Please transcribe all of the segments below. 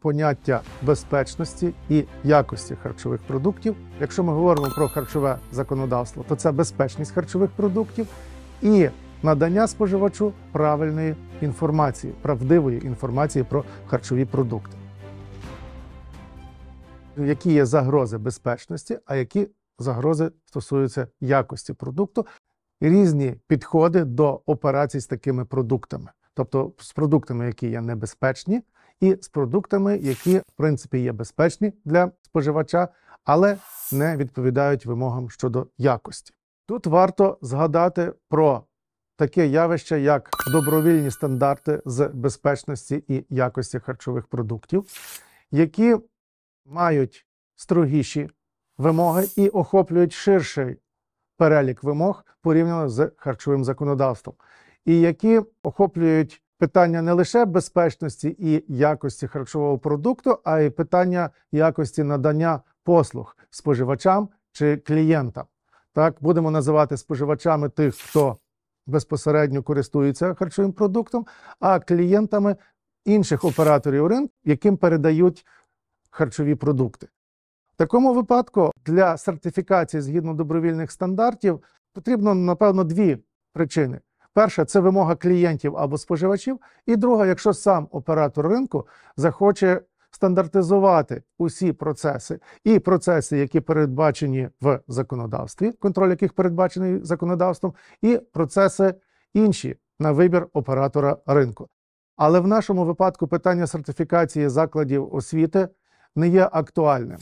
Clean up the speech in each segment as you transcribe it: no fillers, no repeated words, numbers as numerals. поняття безпечності і якості харчових продуктів. Якщо ми говоримо про харчове законодавство, то це безпечність харчових продуктів і надання споживачу правильної інформації, правдивої інформації про харчові продукти. Які є загрози безпечності, а які загрози стосуються якості продукту, різні підходи до операцій з такими продуктами. Тобто з продуктами, які є небезпечні, і з продуктами, які, в принципі, є безпечні для споживача, але не відповідають вимогам щодо якості. Тут варто згадати про таке явище, як добровільні стандарти з безпечності і якості харчових продуктів, які мають строгіші вимоги і охоплюють ширший перелік вимог порівняно з харчовим законодавством, і які охоплюють питання не лише безпечності і якості харчового продукту, а й питання якості надання послуг споживачам чи клієнтам. Так, будемо називати споживачами тих, хто безпосередньо користується харчовим продуктом, а клієнтами інших операторів ринку, яким передають харчові продукти. В такому випадку для сертифікації згідно добровільних стандартів потрібно, напевно, дві причини. Перша – це вимога клієнтів або споживачів, і друга – якщо сам оператор ринку захоче стандартизувати усі процеси, і процеси, які передбачені в законодавстві, контроль яких передбачений законодавством, і процеси інші на вибір оператора ринку. Але в нашому випадку питання сертифікації закладів освіти не є актуальним.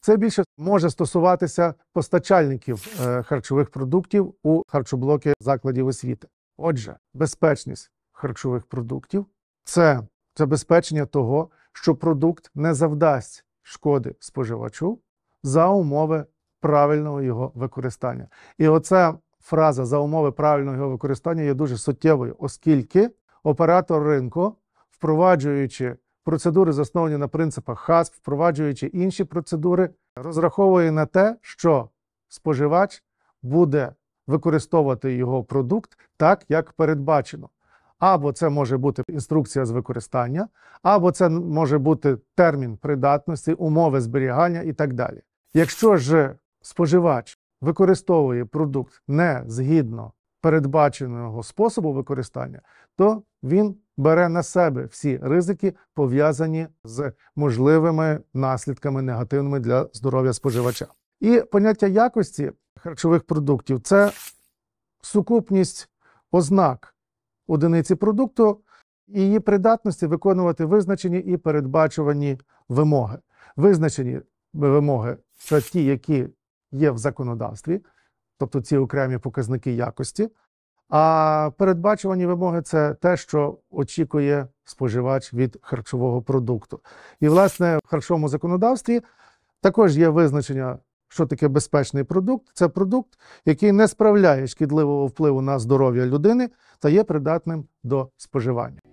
Це більше може стосуватися постачальників харчових продуктів у харчоблоки закладів освіти. Отже, безпечність харчових продуктів – це забезпечення того, що продукт не завдасть шкоди споживачу за умови правильного його використання. І оця фраза «за умови правильного його використання» є дуже суттєвою, оскільки оператор ринку, впроваджуючи процедури, засновані на принципах ХАСП, впроваджуючи інші процедури, розраховує на те, що споживач буде використовувати його продукт так, як передбачено. Або це може бути інструкція з використання, або це може бути термін придатності, умови зберігання і так далі. Якщо ж споживач використовує продукт не згідно передбаченого способу використання, то він бере на себе всі ризики, пов'язані з можливими наслідками негативними для здоров'я споживача. І поняття якості харчових продуктів – це сукупність ознак одиниці продукту і її придатності виконувати визначені і передбачувані вимоги. Визначені вимоги – це ті, які є в законодавстві, тобто ці окремі показники якості, а передбачувані вимоги – це те, що очікує споживач від харчового продукту. І, власне, в харчовому законодавстві також є визначення, що таке безпечний продукт. Це продукт, який не справляє шкідливого впливу на здоров'я людини та є придатним до споживання.